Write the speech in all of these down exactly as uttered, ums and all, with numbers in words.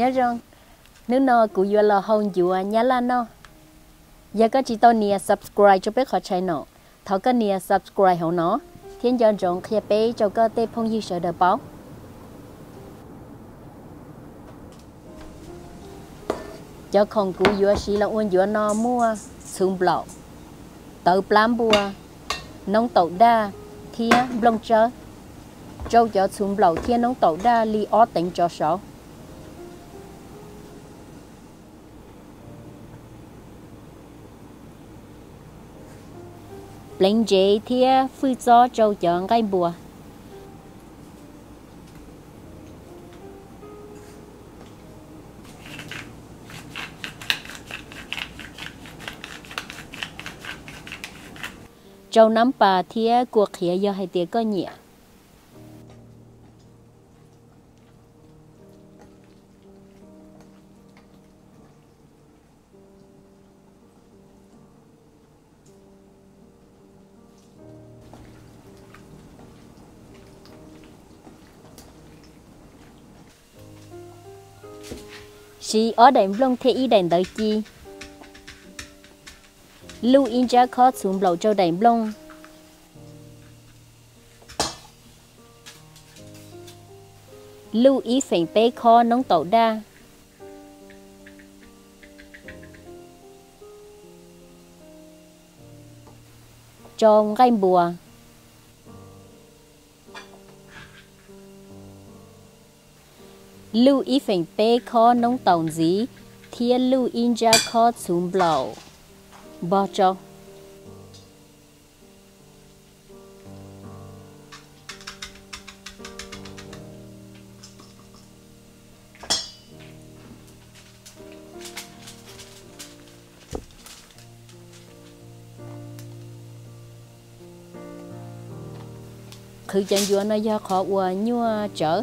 nhớ rằng nếu nó của vừa là hôn dụ nhớ là nó giờ có chỉ tôi nia subscribe cho biết họ channel thảo cái nia subscribe họ nó thiên giờ rộng khi bé cho cơ tê phong dư sợ đỡ báo cho con của vừa xí là uốn vừa nó mua sườn bò tự làm bùa nông tổ đa thiên blong chơi châu cho sườn bò thiên nông tổ đa li ó tỉnh cho sổ lệnh chế thia phu cho châu chọn cái bùa châu nắm bà thia cuộc khía do hai tiếng có nhẹ chỉ ở đệm lông thế y đệm tới chi lưu in ra khó xuống lầu cho đệm lông lưu ý phèn bé kho nóng tổ đa tròn gai bùa lưu ý phèn bê khó nông tổng dí thiên lưu in ra khó xuống bầu bò cho khử chân vua nó do khó ua nhua trở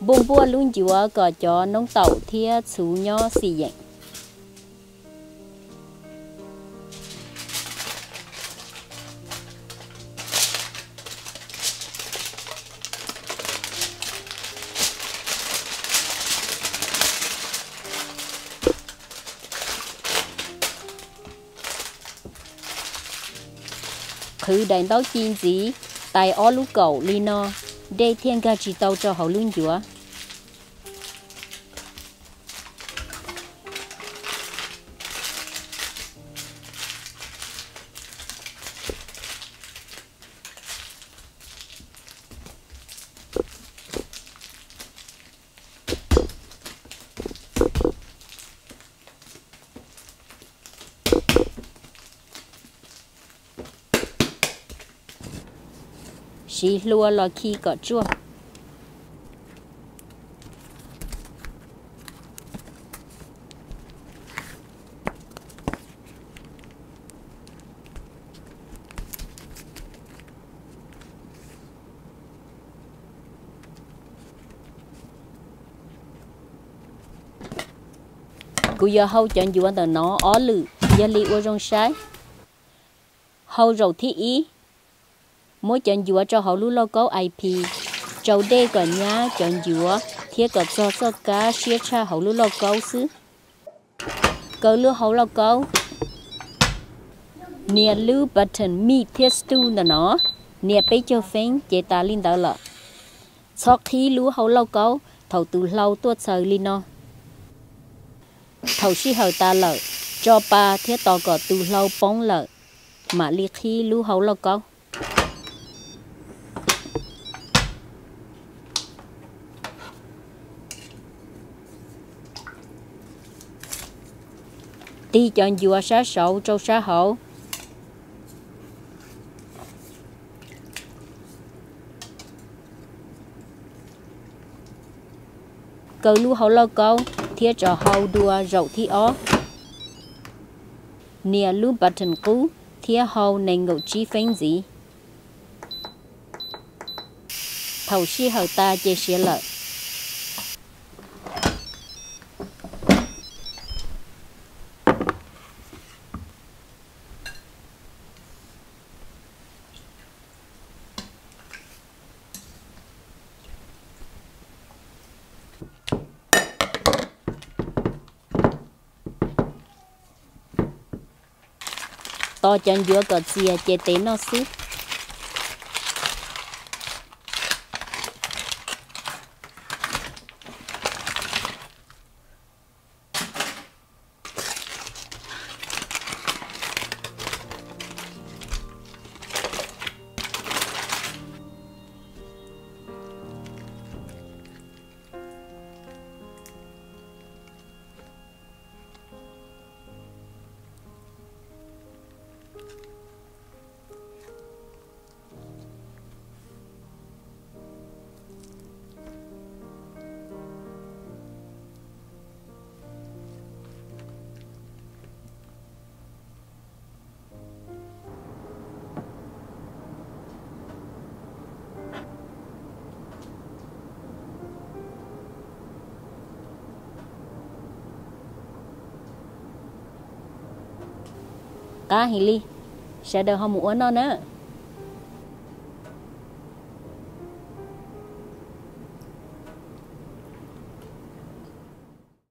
bông bua luôn chữa cỏ cho nông tàu thia xú nho xì dạng khử đèn táo chín dí tài ó lú cầu lino để thiên ga chỉ tàu cho hậu luôn chữa chỉ lúa là khi có chua cú giờ hâu chọn dụ anh ta nó ó lử giờ li uo rong sái hâu rầu thi ý mỗi chọn dúa cho họ lưu lâu có i pê trâu đê còn nhá chọn dúa thiết cột cho sơ cá xía cha họ lưu lâu có xứ cỡ lưu họ lâu có nè lưu button mi thiết stu là nó nè bây cho phèn chế ta linh đỡ lợ sau khi lưu họ lâu có thầu từ lâu tuột sờ linh nó thầu xí hở ta lợ cho ba thiết to cột từ lâu bóng lợ mà liệt khi lưu họ lâu có ti cho dùa xá sậu trâu xá hậu. Cầu lưu hậu lâu câu thiết trò hậu đùa rậu thi ó. Nìa lưu bà thần cú thiết hậu này ngậu chi phanh gì. Thầu xí hậu ta chê xế lợi. To chân giữa cờ xìa chế tế nó xí. Cá hì li sẽ được không muốn nó nữa.